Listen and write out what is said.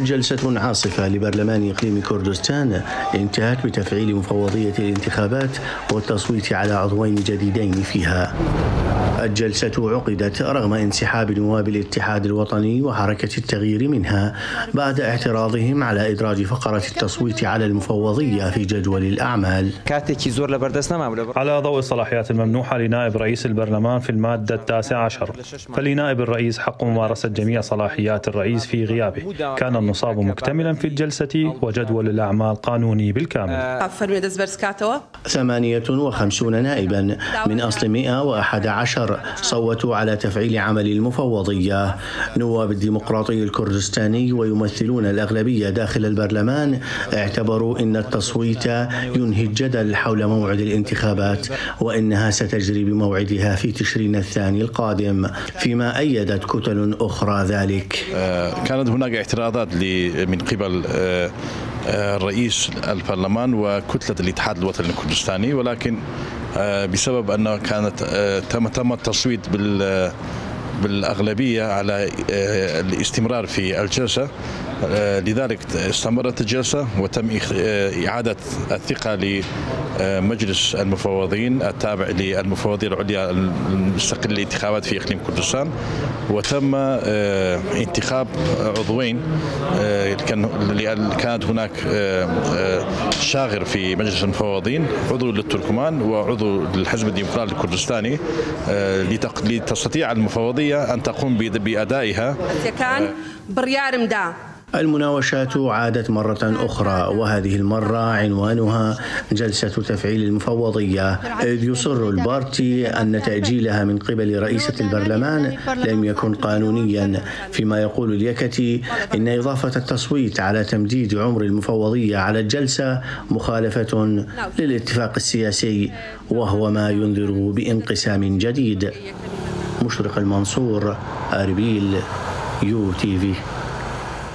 جلسة عاصفة لبرلمان إقليم كردستان انتهت بتفعيل مفوضية الانتخابات والتصويت على عضوين جديدين فيها. الجلسة عقدت رغم انسحاب نواب الاتحاد الوطني وحركة التغيير منها بعد اعتراضهم على إدراج فقرة التصويت على المفوضية في جدول الأعمال. على ضوء الصلاحيات الممنوحة لنائب رئيس البرلمان في المادة 19، فلنائب الرئيس حق ممارسة جميع صلاحيات الرئيس في غيابه. كان النصاب مكتملا في الجلسة وجدول الأعمال قانوني بالكامل. 58 نائبا من أصل 111 صوتوا على تفعيل عمل المفوضية. نواب الديمقراطي الكردستاني ويمثلون الأغلبية داخل البرلمان اعتبروا أن التصويت ينهي الجدل حول موعد الانتخابات وأنها ستجري بموعدها في تشرين الثاني القادم، فيما أيدت كتل أخرى ذلك. كانت هناك اعتراضات من قبل رئيس البرلمان وكتلة الاتحاد الوطني الكردستاني، ولكن بسبب أنه كانت تم التصويت بالأغلبية على الاستمرار في الجلسة، لذلك استمرت الجلسة وتم إعادة الثقة لمجلس المفوضين التابع للمفوضية العليا المستقلة للانتخابات في إقليم كردستان، وتم انتخاب عضوين. كانت هناك شاغر في مجلس المفوضين، عضو للتركمان وعضو للحزب الديمقراطي الكردستاني، لتستطيع المفوضية أن تقوم بأدائها. المناوشات عادت مرة أخرى، وهذه المرة عنوانها جلسة تفعيل المفوضية، إذ يصر البارتي أن تأجيلها من قبل رئيسة البرلمان لم يكن قانونيا، فيما يقول اليكتي إن إضافة التصويت على تمديد عمر المفوضية على الجلسة مخالفة للاتفاق السياسي، وهو ما ينذر بانقسام جديد. مشرق المنصور، اربيل، يو تي في.